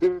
Down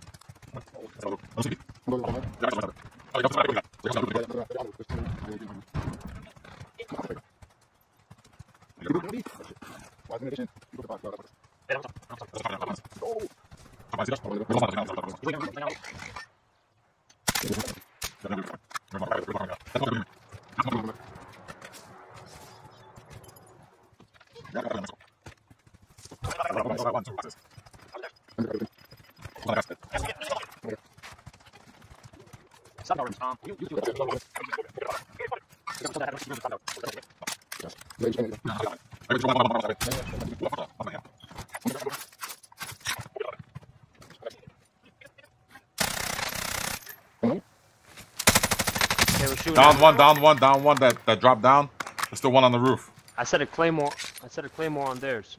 one. That dropped down. There's still one on the roof. I said a claymore. I said a claymore on theirs.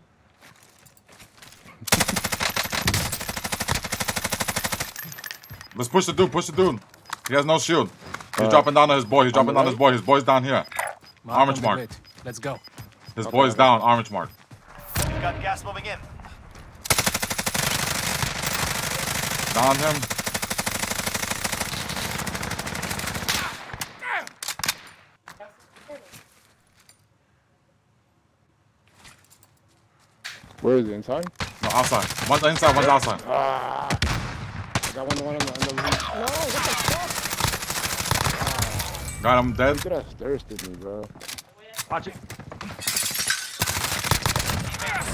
Let's push the dude. Push the dude. He has no shield. He's dropping down on his boy. He's dropping down on his boy. His boy's down here. Orange mark. Let's go. His boy's down. Orange mark. Got gas moving in. Down him. Where is he? Inside? No, outside. One's inside, one's outside. I got one on the roof. No, what the fuck? God, I'm dead. You could have thirsted me, bro. Watch it.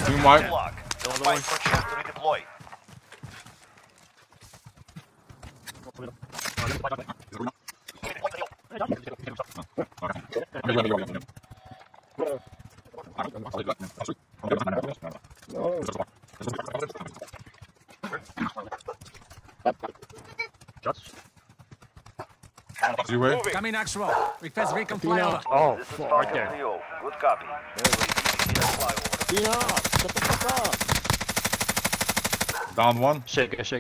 Team white. Coming next row. Request recon flyover. Oh, right there. Good copy. Yeah, shut the fuck up. Down one. Shake it.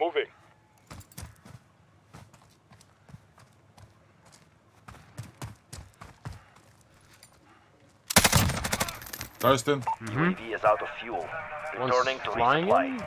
Moving. Thurston. UAV is out of fuel. Returning to resupply.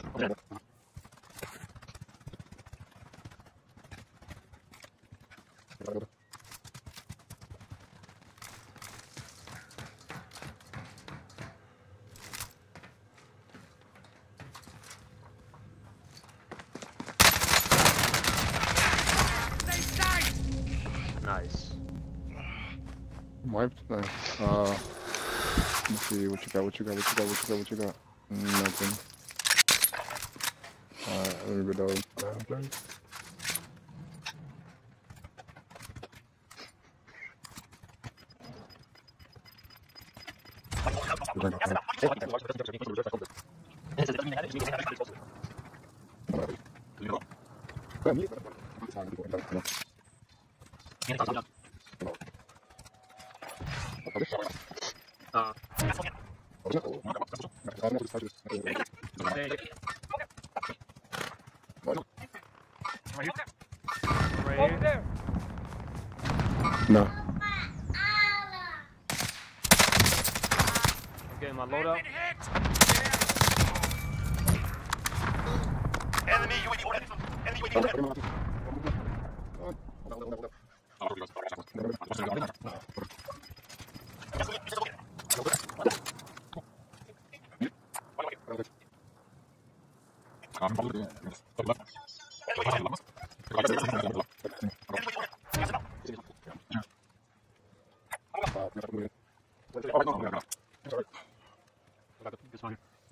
What you got? Nothing. Alright, let me go down.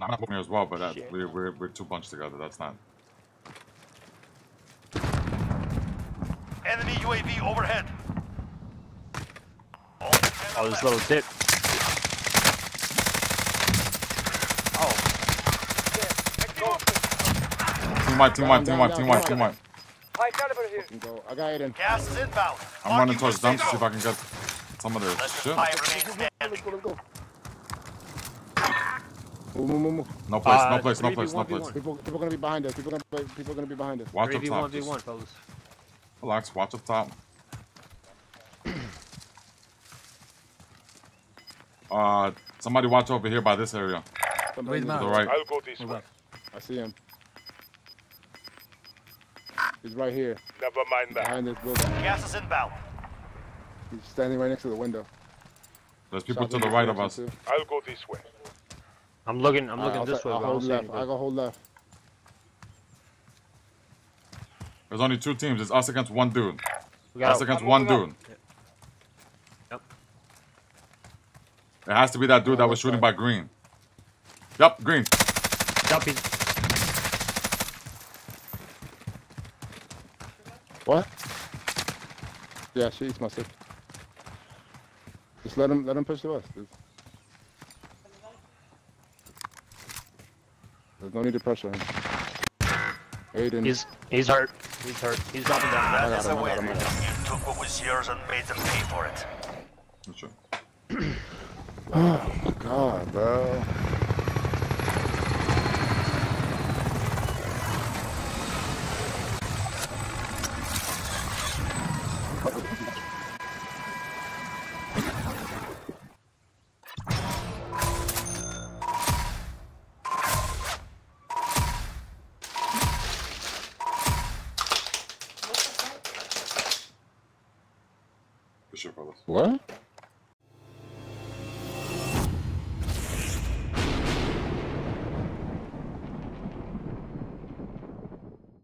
I'm not looking as well, but we're two bunched together. That's not. Enemy UAV overhead. Oh, this little dip. Oh. Team white. High caliber here. I got it. Gas is inbound. I'm running towards them to see if I can get some of their shit. Go. Move. No place. People gonna be behind us. People gonna be behind us. Watch up top. 3v1, fellas. Relax. Watch up top. Somebody watch over here by this area. Somebody to the right. I'll go this way. I see him. He's right here. Never mind that. Behind this building. Gas is inbound. He's standing right next to the window. There's people to the right of us. I'll go this way. I'm looking this way. I go hold left. There's only two teams. It's us against one dude. Us against one dude. Yep. It has to be that dude that was shooting by green. Yep, green. Jumping. What? Yeah, she eats my sister. Just let him push to us, dude. There's no need to pressure him. Aiden. He's hurt. He's dropping down. That is a win. You took what was yours and made them pay for it. That's right. Oh, God, bro. What?